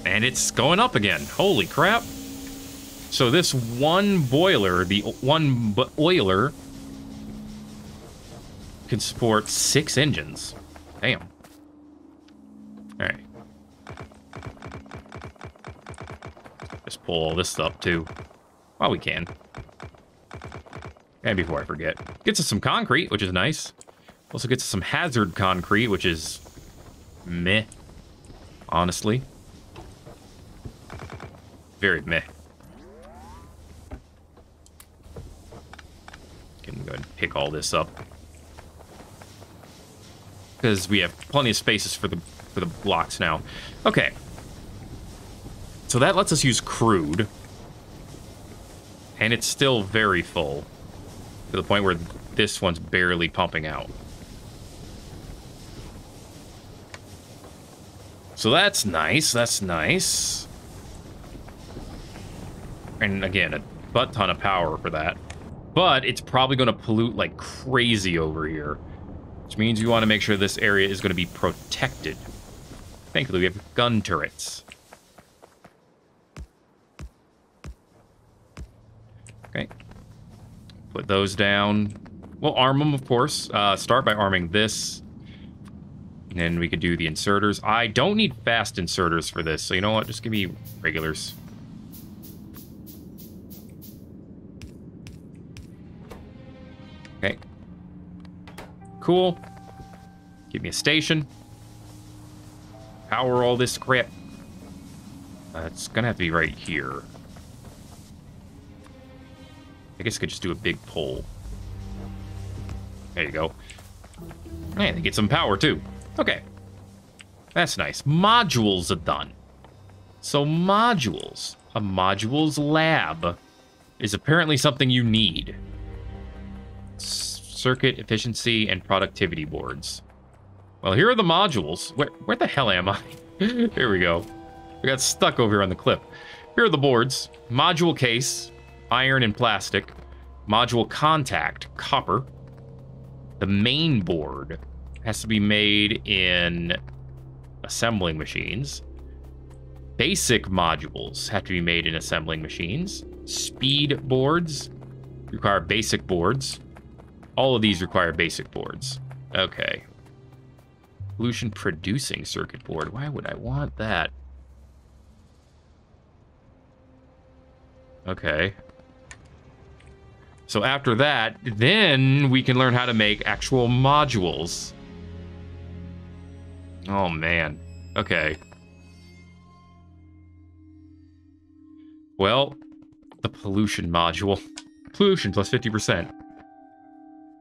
And it's going up again. Holy crap. So this one boiler, the one boiler, can support six engines. Damn. All right. Just pull all this stuff, too. While we can. And before I forget, gets us some concrete, which is nice. Also gets us some hazard concrete, which is meh, honestly. Very meh. Can go ahead and pick all this up. Because we have plenty of spaces for the, for the blocks now. Okay. So that lets us use crude. And it's still very full. To the point where this one's barely pumping out. So that's nice, that's nice. And again, a butt ton of power for that. But it's probably going to pollute like crazy over here. Which means you want to make sure this area is going to be protected. Thankfully, we have gun turrets. Okay. Put those down. We'll arm them, of course. Uh, start by arming this. And then we could do the inserters. I don't need fast inserters for this, so you know what? Just give me regulars. Okay. Cool. Give me a station. Power all this crap. Uh, it's gonna have to be right here. I guess I could just do a big pull. There you go. And they get some power too. Okay. That's nice. Modules are done. So modules. A modules lab is apparently something you need. Circuit efficiency and productivity boards. Well, here are the modules. Where, where the hell am I? Here we go. We got stuck over here on the clip. Here are the boards. Module case. Iron and plastic. Module contact. Copper. The main board has to be made in assembling machines. Basic modules have to be made in assembling machines. Speed boards require basic boards. All of these require basic boards. Okay. Pollution producing circuit board. Why would I want that? Okay. So after that, then we can learn how to make actual modules. Oh, man. Okay. Well, the pollution module. Pollution plus fifty percent.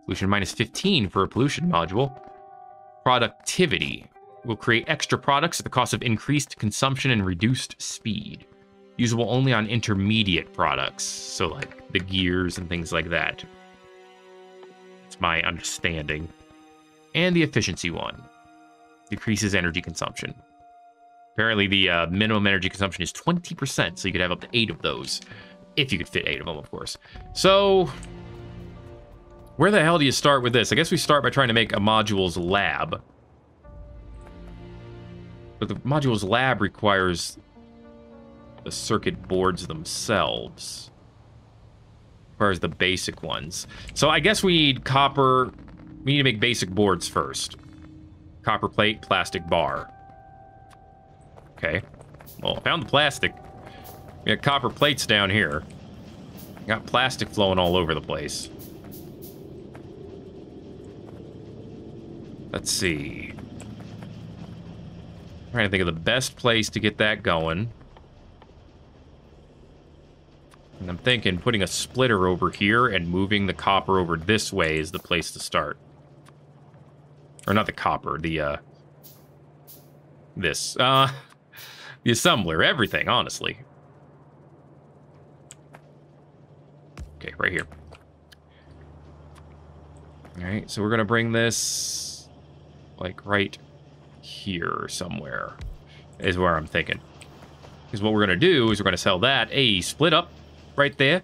Pollution minus fifteen for a pollution module. Productivity will create extra products at the cost of increased consumption and reduced speed. Usable only on intermediate products, so like the gears and things like that. It's my understanding. And the efficiency one. Decreases energy consumption. Apparently the uh, minimum energy consumption is twenty percent, so you could have up to eight of those. If you could fit eight of them, of course. So, where the hell do you start with this? I guess we start by trying to make a modules lab. But the modules lab requires the circuit boards themselves, as far as the basic ones. So I guess we need copper. We need to make basic boards first. Copper plate, plastic bar. Okay. Well, I found the plastic. We got copper plates down here. We got plastic flowing all over the place. Let's see. I'm trying to think of the best place to get that going. And I'm thinking putting a splitter over here and moving the copper over this way is the place to start. Or not the copper, the, uh... This. Uh, the assembler, everything, honestly. Okay, right here. Alright, so we're gonna bring this, like, right here somewhere, is where I'm thinking. Because what we're gonna do is we're gonna sell that. Hey, split up. Right there.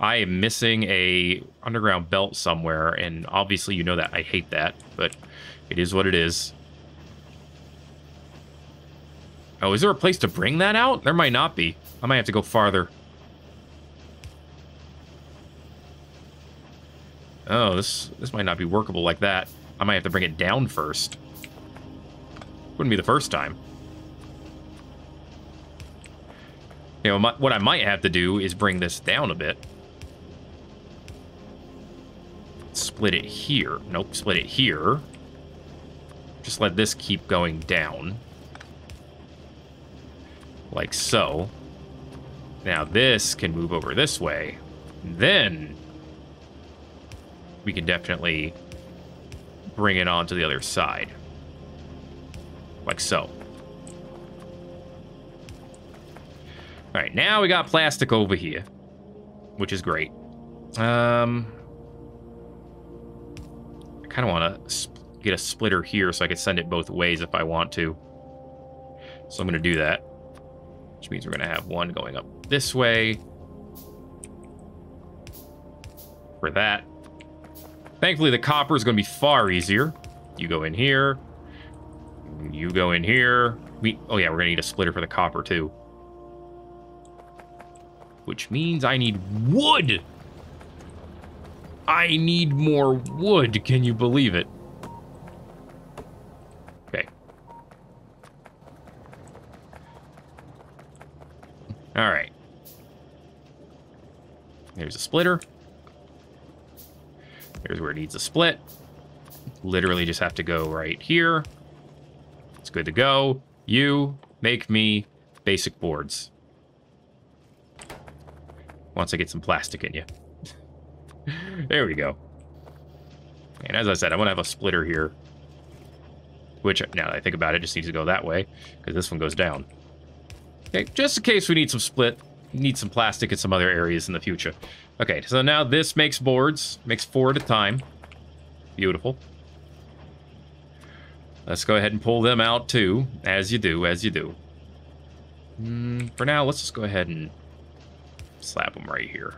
I am missing a underground belt somewhere, and obviously you know that I hate that, but it is what it is. Oh, is there a place to bring that out? There might not be. I might have to go farther. Oh, this this might not be workable like that. I might have to bring it down first. Wouldn't be the first time. You know, my, what I might have to do is bring this down a bit. Split it here. Nope, split it here. Just let this keep going down. Like so. Now this can move over this way. Then we can definitely bring it on to the other side. like so. All right, now we got plastic over here, which is great. Um, I kind of want to get a splitter here so I could send it both ways if I want to. So I'm going to do that, which means we're going to have one going up this way for that. Thankfully, the copper is going to be far easier. You go in here. You go in here. We, oh, yeah, we're going to need a splitter for the copper, too. Which means I need wood. I need more wood. Can you believe it? Okay. All right. There's a splitter. Here's where it needs a split. Literally just have to go right here. It's good to go. You make me basic boards. Once I get some plastic in you. There we go. And as I said, I want to have a splitter here. Which, now that I think about it, just needs to go that way. Because this one goes down. Okay, just in case we need some split. Need some plastic in some other areas in the future. Okay, so now this makes boards. Makes four at a time. Beautiful. Let's go ahead and pull them out too. As you do, as you do. Mm, for now, let's just go ahead and slap them right here.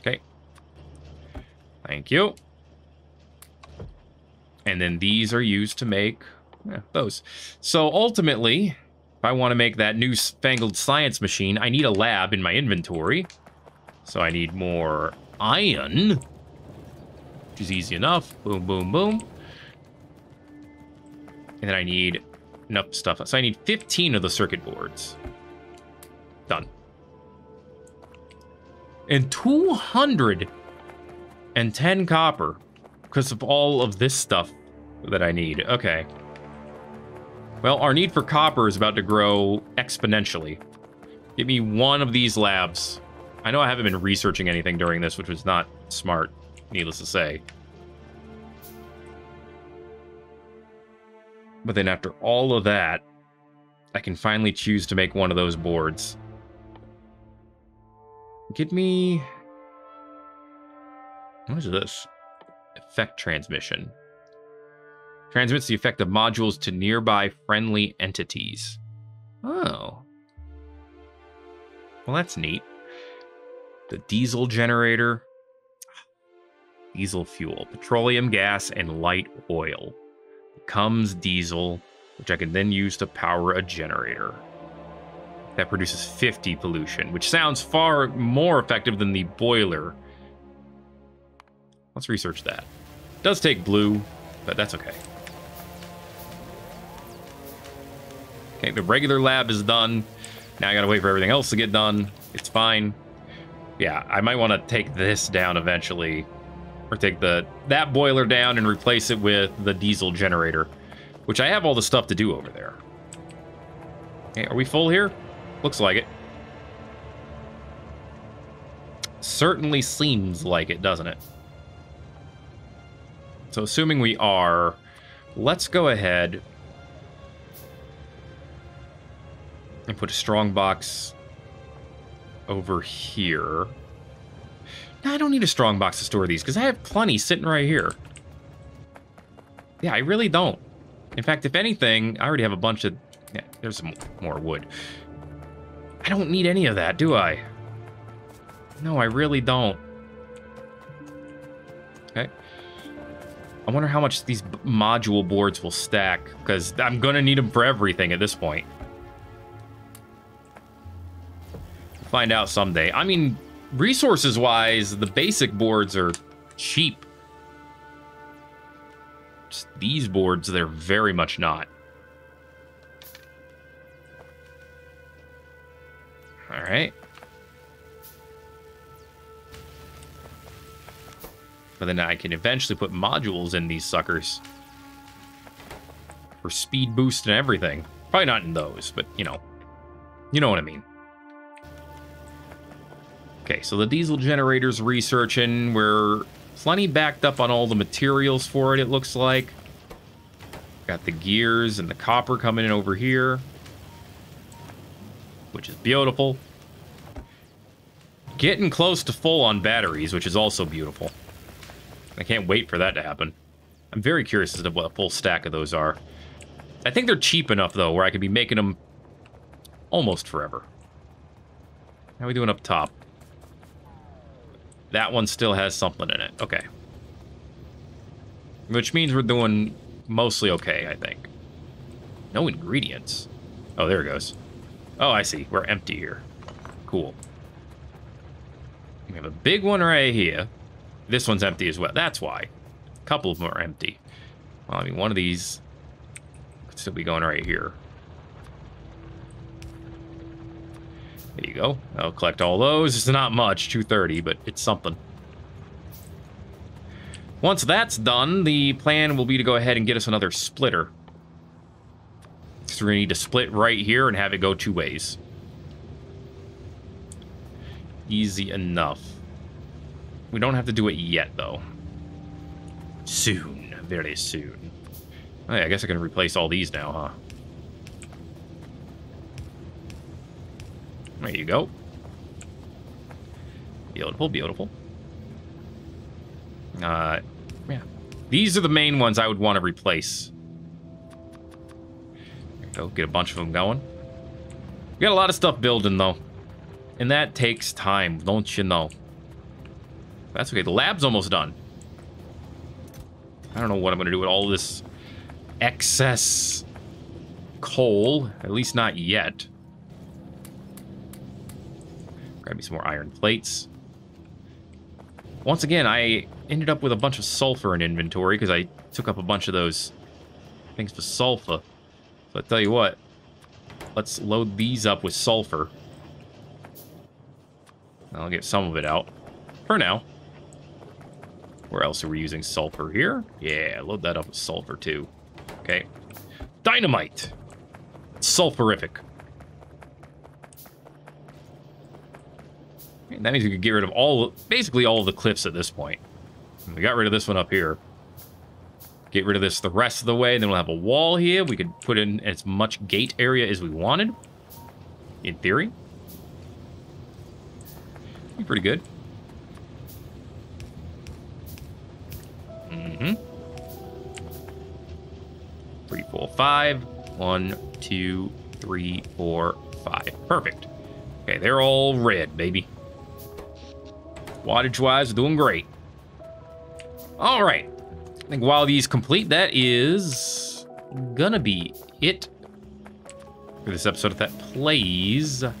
Okay. Thank you. And then these are used to make yeah, those. So ultimately, if I want to make that new fangled science machine, I need a lab in my inventory. So I need more iron, which is easy enough. Boom, boom, boom. And then I need enough stuff. So I need fifteen of the circuit boards. Done. And two hundred ten copper because of all of this stuff that I need. Okay. Well, our need for copper is about to grow exponentially. Give me one of these labs. I know I haven't been researching anything during this, which was not smart, needless to say. But then after all of that, I can finally choose to make one of those boards. Get me... What is this? Effect transmission. Transmits the effect of modules to nearby friendly entities. Oh. Well, that's neat. The diesel generator. Diesel fuel. Petroleum gas and light oil. Becomes diesel, which I can then use to power a generator. That produces fifty pollution, which sounds far more effective than the boiler. Let's research that. It does take blue, but that's okay. Okay, the regular lab is done. Now I gotta wait for everything else to get done. It's fine. Yeah, I might want to take this down eventually. Or take the that boiler down and replace it with the diesel generator. Which I have all the stuff to do over there. Okay, are we full here? Looks like it. Certainly seems like it, doesn't it? So assuming we are, let's go ahead and put a strong box over here. No, I don't need a strong box to store these because I have plenty sitting right here. Yeah, I really don't. In fact, if anything, I already have a bunch of... Yeah, there's some more wood. I don't need any of that, do I? No, I really don't. Okay. I wonder how much these module boards will stack, because I'm going to need them for everything at this point. We'll find out someday. I mean, resources-wise, the basic boards are cheap. Just these boards, they're very much not. All right. But then I can eventually put modules in these suckers. For speed boost and everything. Probably not in those, but, you know. You know what I mean. Okay, so the diesel generator's researching. We're plenty backed up on all the materials for it, it looks like. Got the gears and the copper coming in over here, which is beautiful. Getting close to full on batteries, which is also beautiful. I can't wait for that to happen. I'm very curious as to what a full stack of those are. I think they're cheap enough, though, where I could be making them almost forever. How are we doing up top? That one still has something in it. Okay. Which means we're doing mostly okay, I think. No ingredients. Oh, there it goes. Oh, I see. We're empty here. Cool. We have a big one right here. This one's empty as well. That's why. A couple of them are empty. Well, I mean, one of these could still be going right here. There you go. I'll collect all those. It's not much, two thirty, but it's something. Once that's done, the plan will be to go ahead and get us another splitter. So we need to split right here and have it go two ways. Easy enough. We don't have to do it yet, though. Soon. Very soon. Oh, yeah, I guess I can replace all these now, huh? There you go. Beautiful, beautiful. Uh, yeah. These are the main ones I would want to replace. There you go, get a bunch of them going. We got a lot of stuff building, though. And that takes time, don't you know? That's okay, the lab's almost done. I don't know what I'm going to do with all this excess coal. At least not yet. Grab me some more iron plates. Once again, I ended up with a bunch of sulfur in inventory because I took up a bunch of those things for sulfur. So I tell you what, let's load these up with sulfur. I'll get some of it out for now. Where else are we using sulfur here? Yeah, load that up with sulfur too. Okay. Dynamite! Sulfurific. And that means we could get rid of all, basically all of the cliffs at this point. We got rid of this one up here. Get rid of this the rest of the way. Then we'll have a wall here. We could put in as much gate area as we wanted. In theory. Be pretty good. Mm-hmm. Three, four, five. One, two, three, four, five. Perfect. Okay, they're all red, baby. Wattage-wise, doing great. All right. I think while these complete, that is gonna be it for this episode of Thet Plays. Ooh, I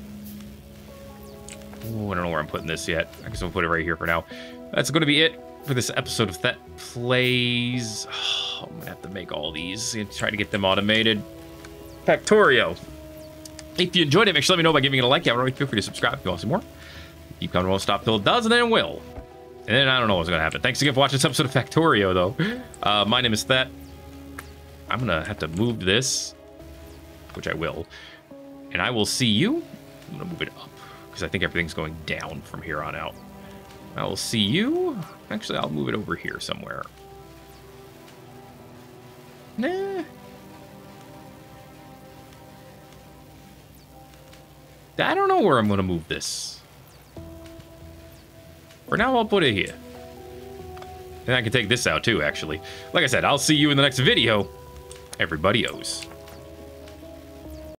don't know where I'm putting this yet. I guess I'll put it right here for now. That's gonna be it for this episode of Thet Plays. Oh, I'm gonna have to make all these and try to get them automated. Factorio. If you enjoyed it, make sure to let me know by giving it a like. Yeah, already feel free to subscribe if you want some more. Keep coming, won't stop till it does, and then it will. And then I don't know what's going to happen. Thanks again for watching this episode of Factorio, though. Uh, my name is Thet. I'm going to have to move this, which I will. And I will see you. I'm going to move it up, because I think everything's going down from here on out. I will see you. Actually, I'll move it over here somewhere. Nah. I don't know where I'm going to move this. For now, I'll put it here. And I can take this out, too, actually. Like I said, I'll see you in the next video. Everybody owes.